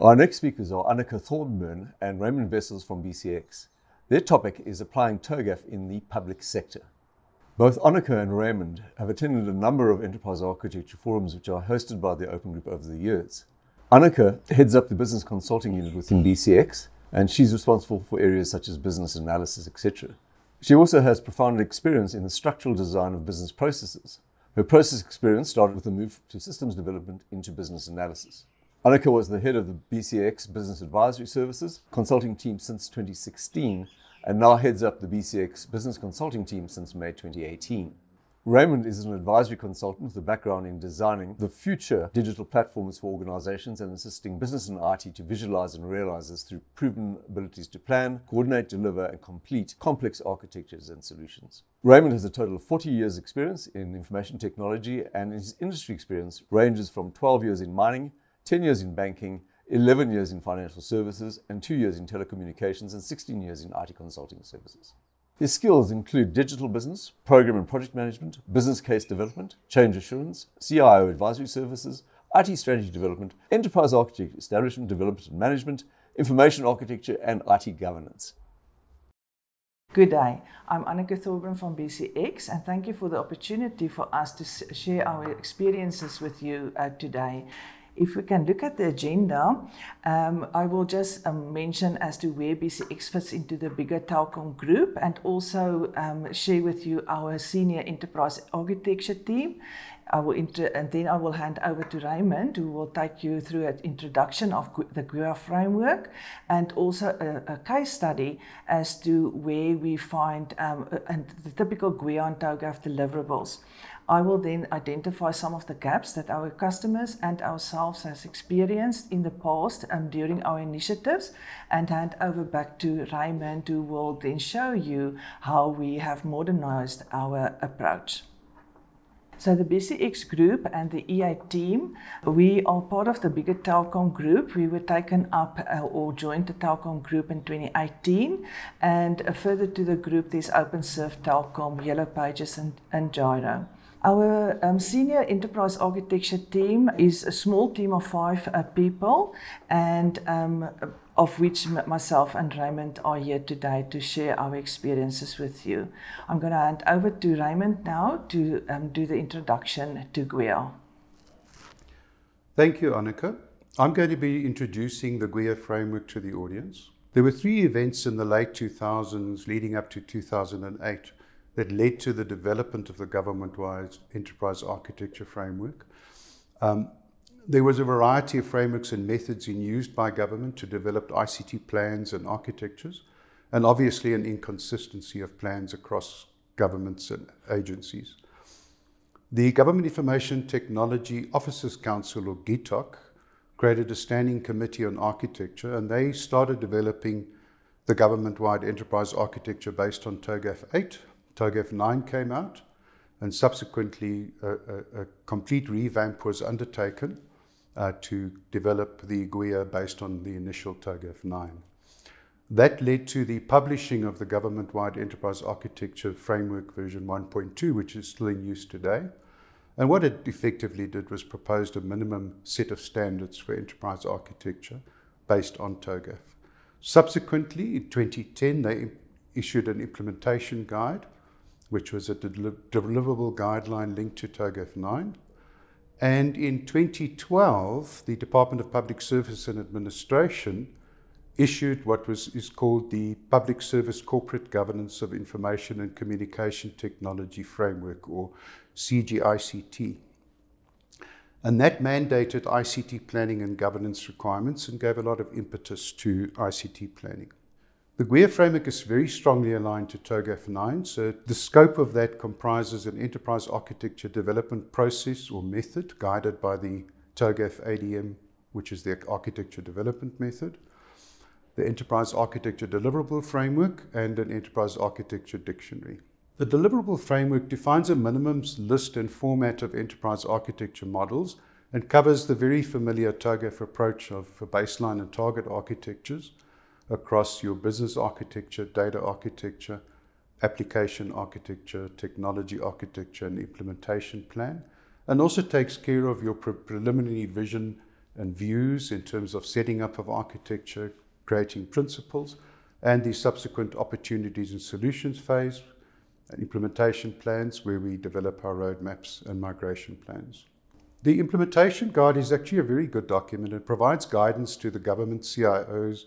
Our next speakers are Anneke Thorburn and Raymond Wessels from BCX. Their topic is applying TOGAF in the public sector. Both Anneke and Raymond have attended a number of enterprise architecture forums which are hosted by the Open Group over the years. Anneke heads up the business consulting unit within BCX, and she's responsible for areas such as business analysis, etc. She also has profound experience in the structural design of business processes. Her process experience started with a move to systems development into business analysis. Anneke was the head of the BCX Business Advisory Services consulting team since 2016 and now heads up the BCX Business Consulting team since May 2018. Raymond is an advisory consultant with a background in designing the future digital platforms for organizations and assisting business and IT to visualize and realize this through proven abilities to plan, coordinate, deliver, and complete complex architectures and solutions. Raymond has a total of 40 years experience in information technology, and his industry experience ranges from 12 years in mining, 10 years in banking, 11 years in financial services, and 2 years in telecommunications, and 16 years in IT consulting services. His skills include digital business, program and project management, business case development, change assurance, CIO advisory services, IT strategy development, enterprise architecture, establishment, development and management, information architecture, and IT governance. Good day, I'm Anneke Thorburn from BCX, and thank you for the opportunity for us to share our experiences with you today. If we can look at the agenda, I will just mention as to where BCX fits into the bigger Telkom group, and also share with you our senior enterprise architecture team. And then I will hand over to Raymond, who will take you through an introduction of the GWEA framework, and also a case study as to where we find and the typical GWEA and TOGAF deliverables. I will then identify some of the gaps that our customers and ourselves has experienced in the past during our initiatives, and hand over back to Raymond, who will then show you how we have modernized our approach. So the BCX group and the EA team, we are part of the bigger Telkom group. We were taken up or joined the Telkom group in 2018. And further to the group, there's OpenServe, Telkom, Yellow Pages, and Gyro. Our senior enterprise architecture team is a small team of 5 people, and of which myself and Raymond are here today to share our experiences with you. I'm going to hand over to Raymond now to do the introduction to GWEA. Thank you, Anneke. I'm going to be introducing the GWEA framework to the audience. There were 3 events in the late 2000s leading up to 2008 that led to the development of the government-wide enterprise architecture framework. There was a variety of frameworks and methods in use by government to develop ICT plans and architectures, and obviously an inconsistency of plans across governments and agencies. The Government Information Technology Officers Council, or GITOC, created a standing committee on architecture, and they started developing the government-wide enterprise architecture based on TOGAF 8. TOGAF 9 came out, and subsequently a complete revamp was undertaken to develop the GWEA based on the initial TOGAF 9. That led to the publishing of the Government-Wide Enterprise Architecture Framework version 1.2, which is still in use today. And what it effectively did was proposed a minimum set of standards for enterprise architecture based on TOGAF. Subsequently, in 2010, they issued an implementation guide, which was a deliverable guideline linked to TOGAF 9. And in 2012, the Department of Public Service and Administration issued what is called the Public Service Corporate Governance of Information and Communication Technology Framework, or CGICT. And that mandated ICT planning and governance requirements and gave a lot of impetus to ICT planning. The GWEA framework is very strongly aligned to TOGAF 9, so the scope of that comprises an enterprise architecture development process or method guided by the TOGAF ADM, which is the architecture development method, the enterprise architecture deliverable framework, and an enterprise architecture dictionary. The deliverable framework defines a minimum list and format of enterprise architecture models It covers the very familiar TOGAF approach of baseline and target architectures across your business architecture, data architecture, application architecture, technology architecture, and implementation plan, and also takes care of your preliminary vision and views in terms of setting up of architecture, creating principles, and the subsequent opportunities and solutions phase, and implementation plans where we develop our roadmaps and migration plans. The implementation guide is actually a very good document. It provides guidance to the government CIOs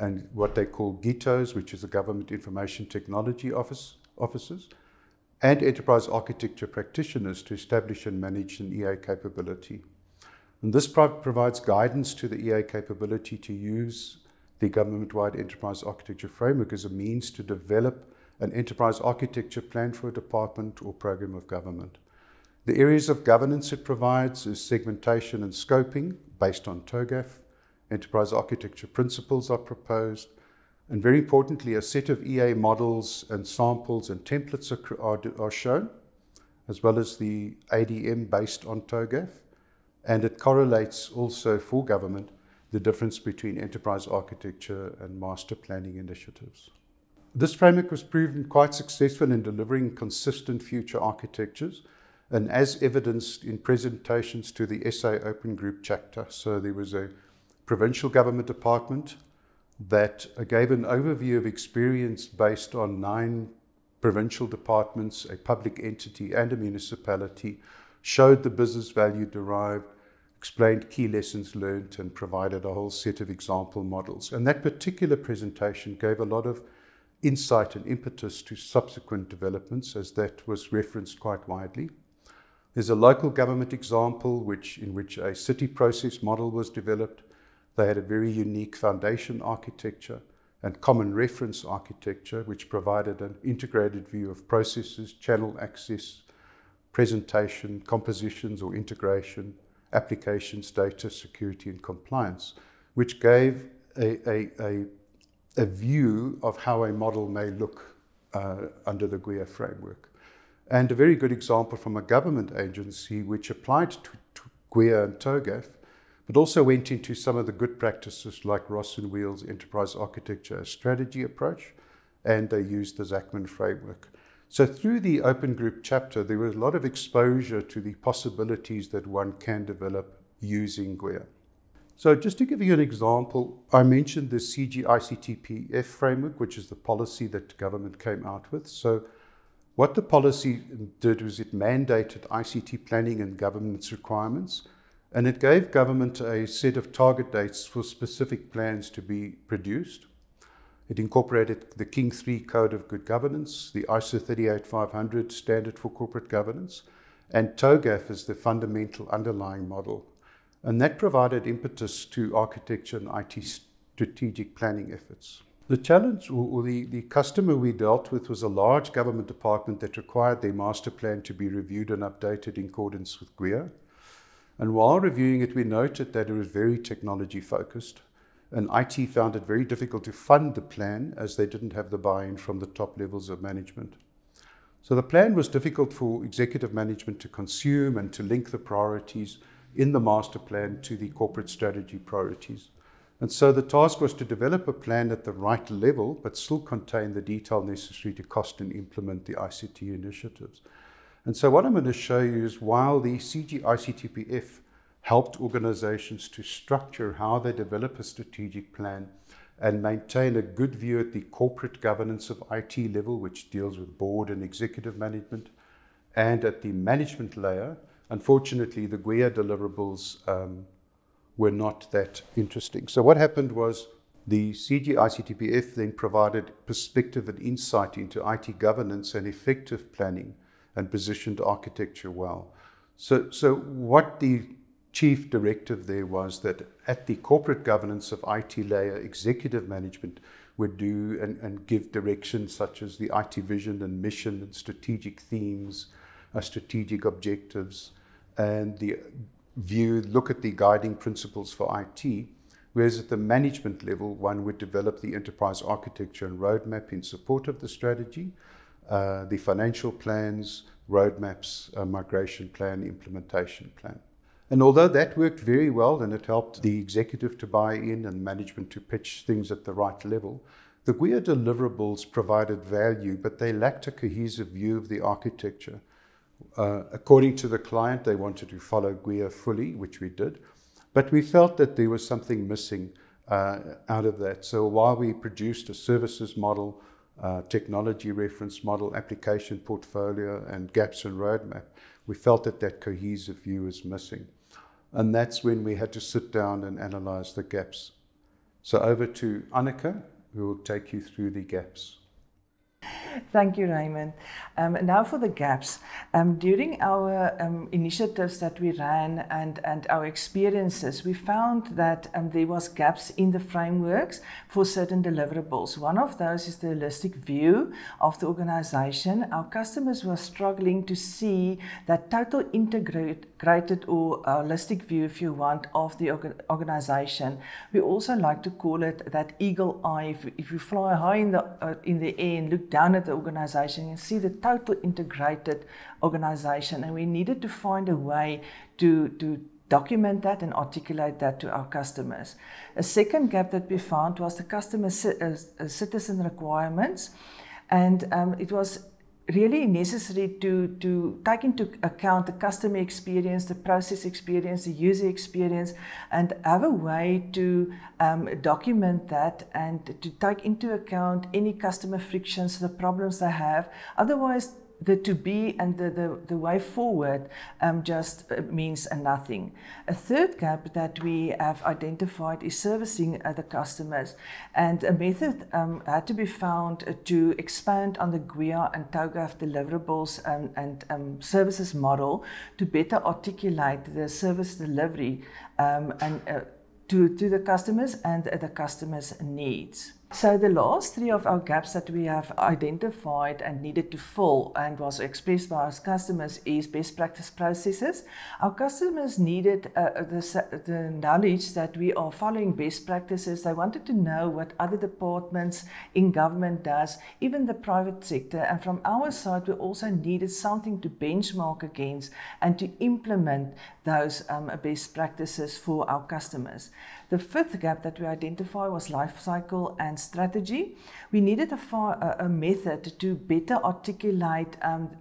and what they call GITOs, which is the Government Information Technology Officers, and enterprise architecture practitioners to establish and manage an EA capability. And this provides guidance to the EA capability to use the government-wide enterprise architecture framework as a means to develop an enterprise architecture plan for a department or program of government. The areas of governance it provides is segmentation and scoping based on TOGAF. Enterprise architecture principles are proposed, and very importantly, a set of EA models and samples and templates are shown, as well as the ADM based on TOGAF, and it correlates also for government the difference between enterprise architecture and master planning initiatives. This framework was proven quite successful in delivering consistent future architectures, and as evidenced in presentations to the SA Open Group chapter. So there was a provincial government department that gave an overview of experience based on 9 provincial departments, a public entity and a municipality, showed the business value derived, explained key lessons learned, and provided a whole set of example models. And that particular presentation gave a lot of insight and impetus to subsequent developments, as that was referenced quite widely. There's a local government example in which a city process model was developed. They had a very unique foundation architecture and common reference architecture, which provided an integrated view of processes, channel access, presentation, compositions or integration, applications, data, security and compliance, which gave a view of how a model may look under the GWEA framework. And a very good example from a government agency which applied to GWEA and TOGAF, but also went into some of the good practices like Ross and Wheel's enterprise architecture strategy approach, and they used the Zachman framework. So through the Open Group chapter, there was a lot of exposure to the possibilities that one can develop using GWEA. So just to give you an example, I mentioned the CGICTPF framework, which is the policy that government came out with. So what the policy did was it mandated ICT planning and governance requirements, and it gave government a set of target dates for specific plans to be produced. It incorporated the King 3 Code of Good Governance, the ISO 38500 Standard for Corporate Governance, and TOGAF as the fundamental underlying model. And that provided impetus to architecture and IT strategic planning efforts. The challenge or the customer we dealt with was a large government department that required their master plan to be reviewed and updated in accordance with GWEA. And while reviewing it, we noted that it was very technology focused, and IT found it very difficult to fund the plan as they didn't have the buy-in from the top levels of management. So the plan was difficult for executive management to consume and to link the priorities in the master plan to the corporate strategy priorities. And so the task was to develop a plan at the right level, but still contain the detail necessary to cost and implement the ICT initiatives. And so what I'm going to show you is while the CGICTPF helped organizations to structure how they develop a strategic plan and maintain a good view at the corporate governance of IT level, which deals with board and executive management, and at the management layer, unfortunately, the GWEA deliverables were not that interesting. So what happened was the CGICTPF then provided perspective and insight into IT governance and effective planning and positioned architecture well. So what the chief directive there was that at the corporate governance of IT layer, executive management would do and give directions such as the IT vision and mission and strategic themes, strategic objectives, and the look at the guiding principles for IT, whereas at the management level, one would develop the enterprise architecture and roadmap in support of the strategy, the financial plans, roadmaps, migration plan, implementation plan. And although that worked very well and it helped the executive to buy in and management to pitch things at the right level, the GWEA deliverables provided value, but they lacked a cohesive view of the architecture. According to the client, they wanted to follow GWEA fully, which we did, but we felt that there was something missing out of that. So while we produced a services model, technology reference model, application portfolio, and gaps in roadmap, we felt that that cohesive view is missing. And that's when we had to sit down and analyze the gaps. So over to Anneke, who will take you through the gaps. Thank you, Raymond. Now for the gaps. During our initiatives that we ran and our experiences, we found that there was gaps in the frameworks for certain deliverables. One of those is the holistic view of the organization. Our customers were struggling to see that total integrated or holistic view, if you want, of the organization. We also like to call it that eagle eye. If you fly high in the air and look down at the organization and see the total integrated organization, and we needed to find a way to document that and articulate that to our customers. A second gap that we found was the customer citizen requirements, and it was really necessary to take into account the customer experience, the process experience, the user experience, and have a way to document that and to take into account any customer frictions, the problems they have. Otherwise, the to-be and the way forward just means nothing. A third gap that we have identified is servicing the customers, and a method had to be found to expand on the GWEA and TOGAF deliverables and services model to better articulate the service delivery to the customers and the customers' needs. So the last three of our gaps that we have identified and needed to fill and was expressed by our customers is best practice processes. Our customers needed the knowledge that we are following best practices. They wanted to know what other departments in government does, even the private sector. And from our side, we also needed something to benchmark against and to implement those best practices for our customers. The fifth gap that we identified was life cycle and strategy. We needed a method to better articulate and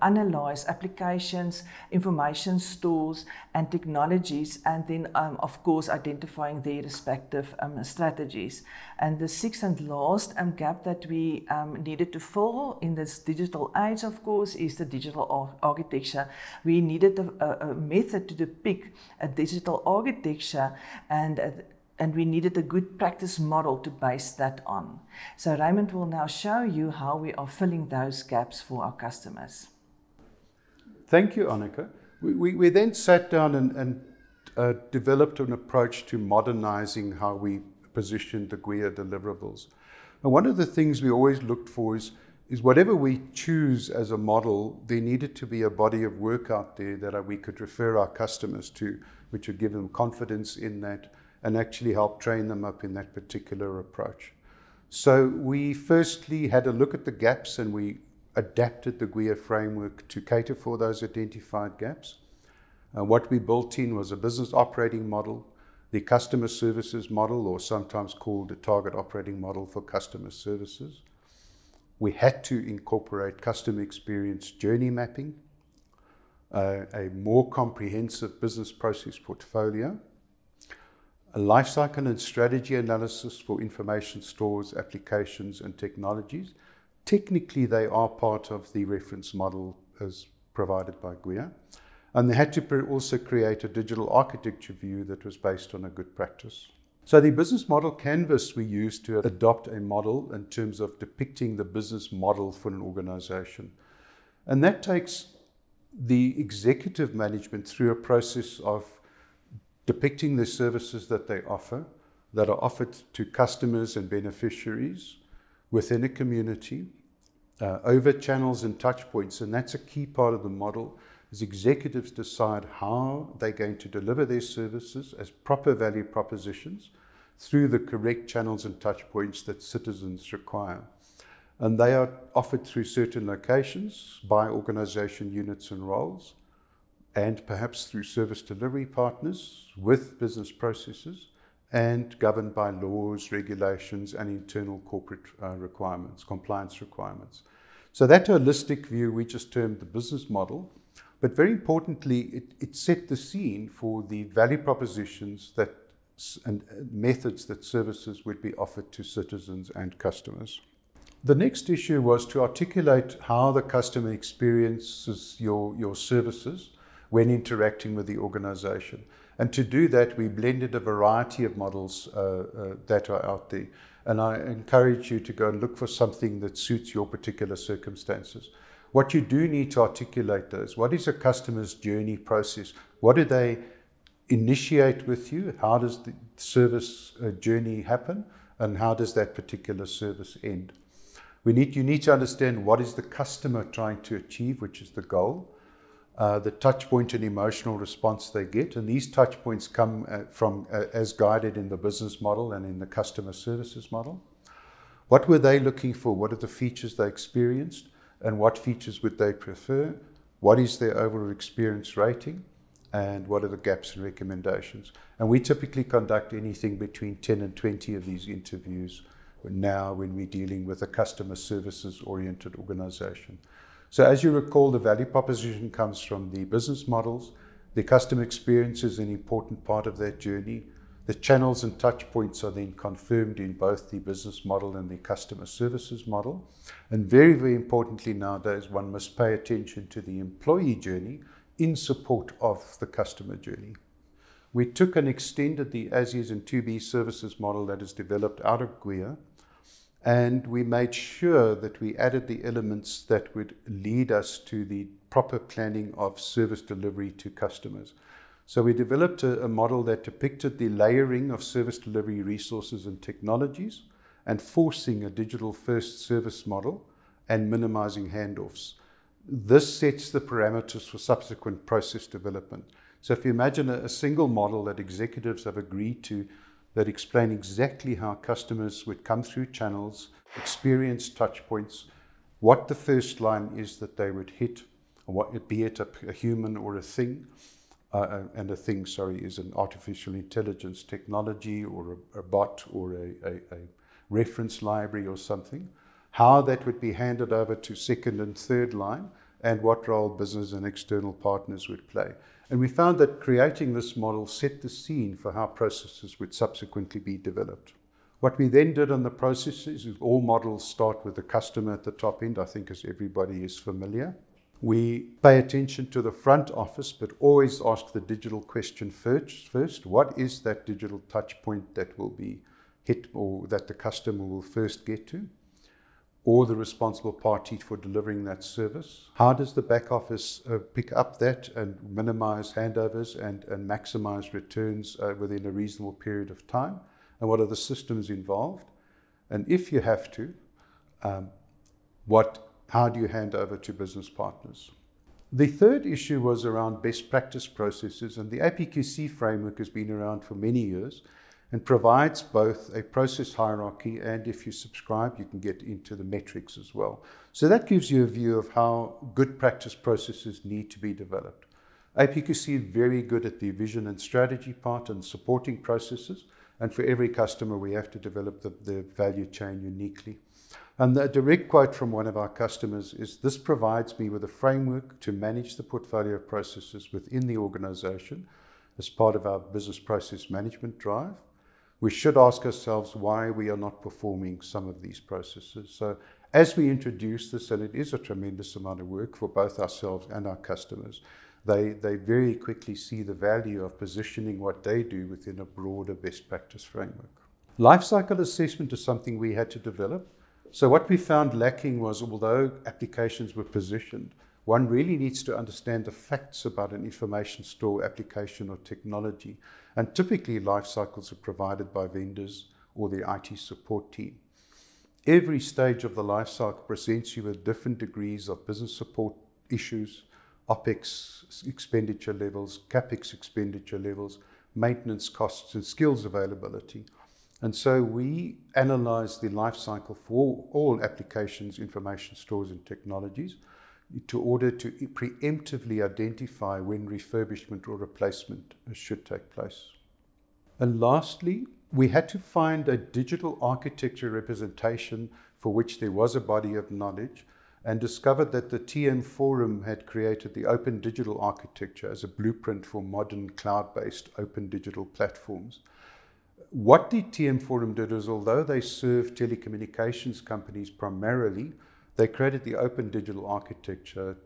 analyze applications, information stores, and technologies, and then, of course, identifying their respective strategies. And the sixth and last gap that we needed to fill in this digital age, of course, is the digital architecture. We needed a method to depict a digital architecture, and we needed a good practice model to base that on. So Raymond will now show you how we are filling those gaps for our customers. Thank you, Anneke. We then sat down and developed an approach to modernizing how we positioned the GWEA deliverables. And one of the things we always looked for is whatever we choose as a model, there needed to be a body of work out there that we could refer our customers to, which would give them confidence in that and actually help train them up in that particular approach. So we firstly had a look at the gaps, and we adapted the GWEA framework to cater for those identified gaps. What we built in was a business operating model, the customer services model, or sometimes called a target operating model for customer services. We had to incorporate customer experience journey mapping, a more comprehensive business process portfolio, a lifecycle and strategy analysis for information stores, applications, and technologies. Technically, they are part of the reference model as provided by GWEA. And they had to also create a digital architecture view that was based on a good practice. So the business model canvas we used to adopt a model in terms of depicting the business model for an organization. And that takes the executive management through a process of depicting the services that they offer, that are offered to customers and beneficiaries within a community, over channels and touch points. And that's a key part of the model, is executives decide how they're going to deliver their services as proper value propositions through the correct channels and touch points that citizens require. And they are offered through certain locations by organization units and roles, and perhaps through service delivery partners with business processes and governed by laws, regulations, and internal corporate requirements, compliance requirements. So that holistic view we just termed the business model, but very importantly, it set the scene for the value propositions that and methods that services would be offered to citizens and customers. The next issue was to articulate how the customer experiences your services when interacting with the organization. And to do that, we blended a variety of models that are out there. And I encourage you to go and look for something that suits your particular circumstances. What you do need to articulate is, what is a customer's journey process? What do they initiate with you? How does the service journey happen? And how does that particular service end? You need to understand what is the customer trying to achieve, which is the goal, the touch point and emotional response they get. And these touch points come from as guided in the business model and in the customer services model. What were they looking for? What are the features they experienced? And what features would they prefer? What is their overall experience rating? And what are the gaps and recommendations? And we typically conduct anything between 10 and 20 of these interviews now when we're dealing with a customer services oriented organization. So as you recall, the value proposition comes from the business models. The customer experience is an important part of that journey. The channels and touch points are then confirmed in both the business model and the customer services model. And very, very importantly nowadays, one must pay attention to the employee journey in support of the customer journey. We took and extended the as-is and to-be services model that is developed out of GWEA, and we made sure that we added the elements that would lead us to the proper planning of service delivery to customers. So we developed a model that depicted the layering of service delivery resources and technologies, and forcing a digital-first service model and minimizing handoffs. This sets the parameters for subsequent process development. So if you imagine a single model that executives have agreed to that explain exactly how customers would come through channels, experience touch points, what the first line is that they would hit, be it a human or a thing, and a thing, sorry, is an artificial intelligence technology or a bot or a reference library or something, how that would be handed over to second and third line, and what role business and external partners would play. And we found that creating this model set the scene for how processes would subsequently be developed. What we then did on the processes is all models start with the customer at the top end, I think, as everybody is familiar. We pay attention to the front office, but always ask the digital question first. What is that digital touch point that will be hit or that the customer will first get to, or the responsible party for delivering that service? How does the back office pick up that and minimize handovers and maximize returns within a reasonable period of time? And what are the systems involved? And if you have to, how do you hand over to business partners? The third issue was around best practice processes, and the APQC framework has been around for many years and provides both a process hierarchy, and if you subscribe, you can get into the metrics as well. So that gives you a view of how good practice processes need to be developed. APQC is very good at the vision and strategy part and supporting processes, and for every customer, we have to develop the value chain uniquely. And a direct quote from one of our customers is, "This provides me with a framework to manage the portfolio of processes within the organization as part of our business process management drive. We should ask ourselves why we are not performing some of these processes." So as we introduce this, and it is a tremendous amount of work for both ourselves and our customers, they very quickly see the value of positioning what they do within a broader best practice framework. Lifecycle assessment is something we had to develop. So what we found lacking was, although applications were positioned, one really needs to understand the facts about an information store, application, or technology. And typically, life cycles are provided by vendors or the IT support team. Every stage of the life cycle presents you with different degrees of business support issues, OPEX expenditure levels, CAPEX expenditure levels, maintenance costs, and skills availability. And so we analyze the life cycle for all applications, information stores, and technologies in order to preemptively identify when refurbishment or replacement should take place. And lastly, we had to find a digital architecture representation for which there was a body of knowledge, and discovered that the TM Forum had created the Open Digital Architecture as a blueprint for modern cloud-based open digital platforms. What the TM Forum did is, although they served telecommunications companies primarily, they created the Open Digital Architecture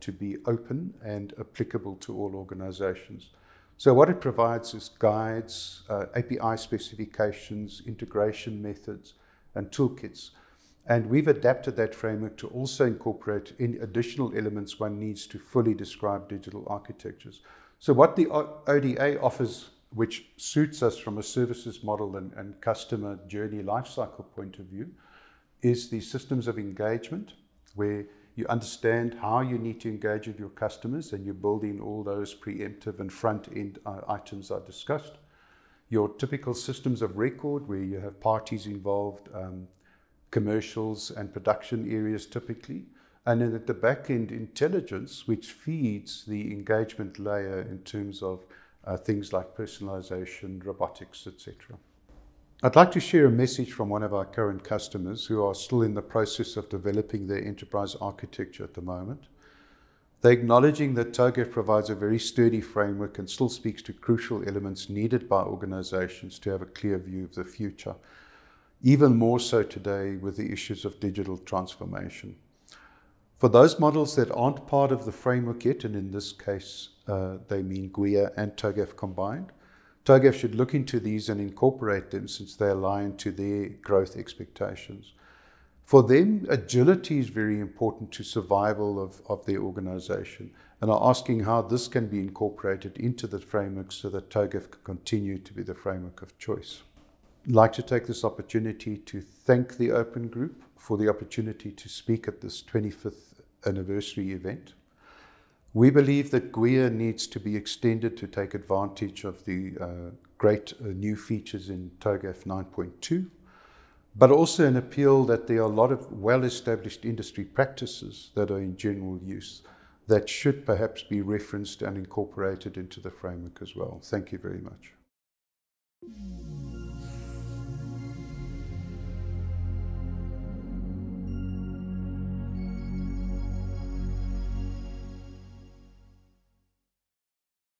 to be open and applicable to all organizations. So what it provides is guides, API specifications, integration methods, and toolkits. And we've adapted that framework to also incorporate any additional elements one needs to fully describe digital architectures. So what the ODA offers, which suits us from a services model and customer journey lifecycle point of view, is the systems of engagement, where you understand how you need to engage with your customers and you build in all those preemptive and front-end items I discussed. Your typical systems of record, where you have parties involved, commercials and production areas typically, and then at the back end, intelligence, which feeds the engagement layer in terms of things like personalization, robotics, etc. I'd like to share a message from one of our current customers who are still in the process of developing their enterprise architecture at the moment. They're acknowledging that TOGAF provides a very sturdy framework and still speaks to crucial elements needed by organizations to have a clear view of the future, even more so today with the issues of digital transformation. For those models that aren't part of the framework yet, and in this case they mean GWEA and TOGAF combined, TOGAF should look into these and incorporate them since they align to their growth expectations. For them, agility is very important to survival of their organization, and are asking how this can be incorporated into the framework so that TOGAF can continue to be the framework of choice. I'd like to take this opportunity to thank the Open Group for the opportunity to speak at this 25th anniversary event. We believe that GWEA needs to be extended to take advantage of the great new features in TOGAF 9.2, but also an appeal that there are a lot of well-established industry practices that are in general use that should perhaps be referenced and incorporated into the framework as well. Thank you very much.